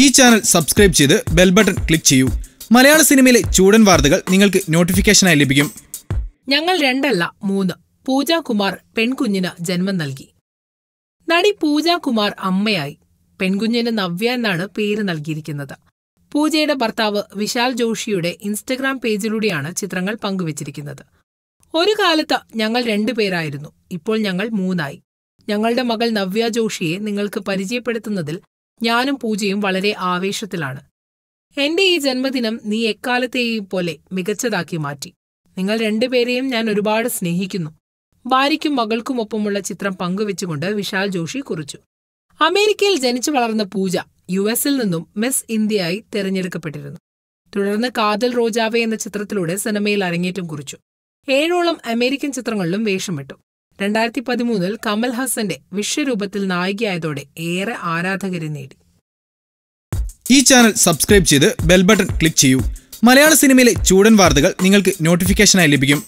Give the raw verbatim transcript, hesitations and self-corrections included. ഈ channel subscribe ചെയ്ത് bell button click ചെയ്യൂ. മലയാള സിനിമയിലെ ചൂടൻ വാർത്തകൾ നിങ്ങൾക്ക് നോട്ടിഫിക്കേഷനായി ലഭിക്കും. ഞങ്ങൾ രണ്ടല്ല മൂന്ന്. പൂജ കുമാർ പെൺകുഞ്ഞിന് ജന്മം നൽകി. നടി പൂജ കുമാർ അമ്മയായി. പെൺകുഞ്ഞിന് നവ്യ എന്നാണ് പേര് നൽകിയിരിക്കുന്നത്. പൂജയുടെ ഭർത്താവ് വിശാൽ ജോഷിയുടെ ഇൻസ്റ്റഗ്രാം പേജിലൂടെയാണ് ചിത്രങ്ങൾ പങ്കുവച്ചിരിക്കുന്നത്. ഒരു കാലത്ത് ഞങ്ങൾ രണ്ടുപേരായിരുന്നു, ഇപ്പോൾ ഞങ്ങൾ മൂന്നായി. ഞങ്ങളുടെ മകൾ നവ്യ ജോഷിയെ നിങ്ങൾക്ക് പരിചയപ്പെടുത്തുന്നതിൽ ഞാനും പൂജയും വളരെ ആവേശത്തിലാണ്. എന്റെ ഈ ജന്മദിനം നീ എക്കാലത്തെയും പോലെ മികച്ചതാക്കി മാറ്റി. നിങ്ങൾ രണ്ടുപേരെയും ഞാൻ ഒരുപാട് സ്നേഹിക്കുന്നു. ഭാര്യയ്ക്കും മകൾക്കുമൊപ്പമുള്ള ചിത്രം പങ്കുവെച്ചുകൊണ്ട് വിശാൽ ജോഷി കുറിച്ചു. അമേരിക്കയിൽ ജനിച്ചു വളർന്ന പൂജ യു എസിൽ നിന്നും മിസ് ഇന്ത്യയായി തെരഞ്ഞെടുക്കപ്പെട്ടിരുന്നു. തുടർന്ന് കാതൽ റോജാവേ എന്ന ചിത്രത്തിലൂടെ സിനിമയിൽ അരങ്ങേറ്റം കുറിച്ചു. ഏഴോളം അമേരിക്കൻ ചിത്രങ്ങളിലും വേഷമിട്ടു. രണ്ടായിരത്തി പതിമൂന്നിൽ കമൽ ഹസന്റെ വിശ്വരൂപത്തിൽ നായികയായതോടെ ഏറെ ആരാധകരെ നേടി. ഈ ചാനൽ സബ്സ്ക്രൈബ് ചെയ്ത് ബെൽ ബട്ടൺ ക്ലിക്ക് ചെയ്യൂ. മലയാള സിനിമയിലെ ചൂടൻ വാർത്തകൾ നിങ്ങൾക്ക് നോട്ടിഫിക്കേഷനായി ലഭിക്കും.